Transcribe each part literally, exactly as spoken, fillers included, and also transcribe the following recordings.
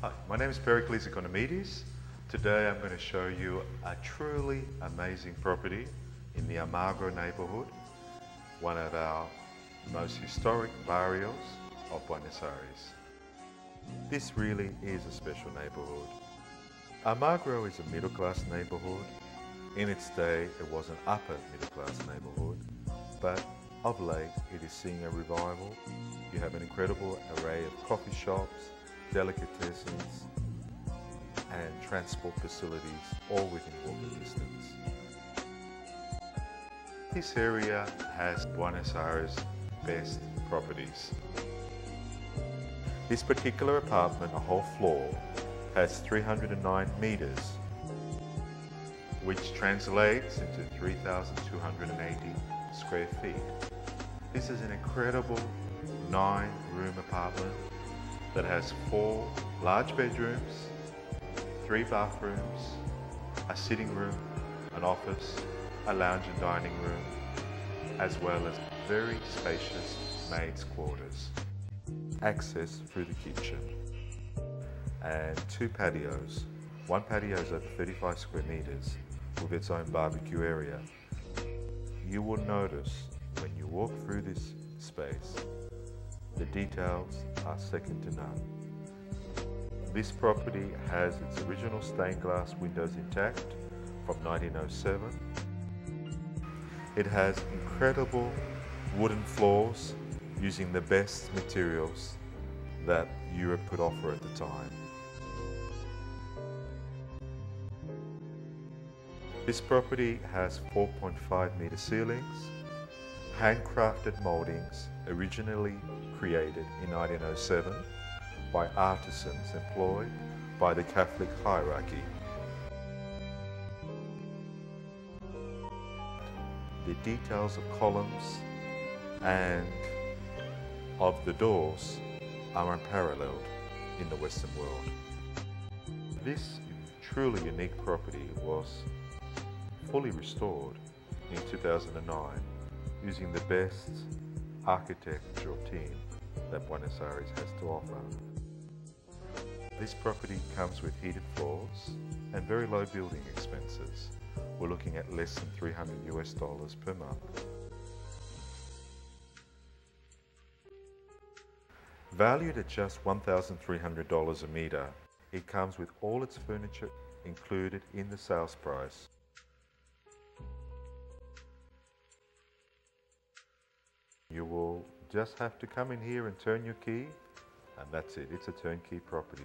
Hi, my name is Pericles Economides. Today I'm going to show you a truly amazing property in the Almagro neighborhood, one of our most historic barrios of Buenos Aires. This really is a special neighborhood. Almagro is a middle-class neighborhood. In its day, it was an upper middle-class neighborhood, but of late, it is seeing a revival. You have an incredible array of coffee shops, delicatessens, and transport facilities, all within walking distance. This area has Buenos Aires' best properties. This particular apartment, a whole floor, has three hundred nine meters, which translates into three thousand two hundred eighty square feet. This is an incredible nine-room apartment that has four large bedrooms, three bathrooms, a sitting room, an office, a lounge and dining room, as well as very spacious maids' quarters, access through the kitchen, and two patios. One patio is over thirty-five square meters with its own barbecue area. You will notice when you walk through this space, the details are second to none. This property has its original stained glass windows intact from nineteen oh seven. It has incredible wooden floors using the best materials that Europe could offer at the time. This property has four point five meter ceilings, handcrafted mouldings originally created in nineteen oh seven by artisans employed by the Catholic hierarchy. The details of columns and of the doors are unparalleled in the Western world. This truly unique property was fully restored in two thousand nine using the best architectural team that Buenos Aires has to offer. This property comes with heated floors and very low building expenses. We're looking at less than three hundred US dollars per month. Valued at just one thousand three hundred dollars a meter, it comes with all its furniture included in the sales price. You will just have to come in here and turn your key, and that's it. It's a turnkey property.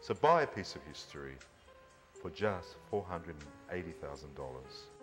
So buy a piece of history for just four hundred eighty thousand dollars.